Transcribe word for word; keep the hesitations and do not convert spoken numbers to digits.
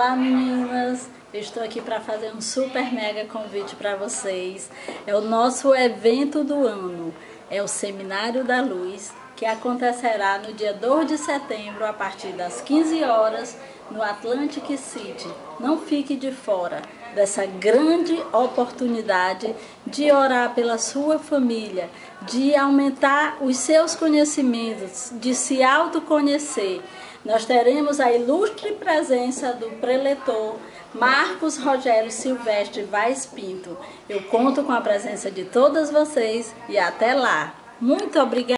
Olá meninas, eu estou aqui para fazer um super mega convite para vocês. É o nosso evento do ano, é o Seminário da Luz, que acontecerá no dia dois de setembro, a partir das quinze horas, no Atlantic City. Não fique de fora dessa grande oportunidade de orar pela sua família, de aumentar os seus conhecimentos, de se autoconhecer. Nós teremos a ilustre presença do preletor Marcos Rogério Silvestre Vaz Pinto. Eu conto com a presença de todas vocês e até lá. Muito obrigada.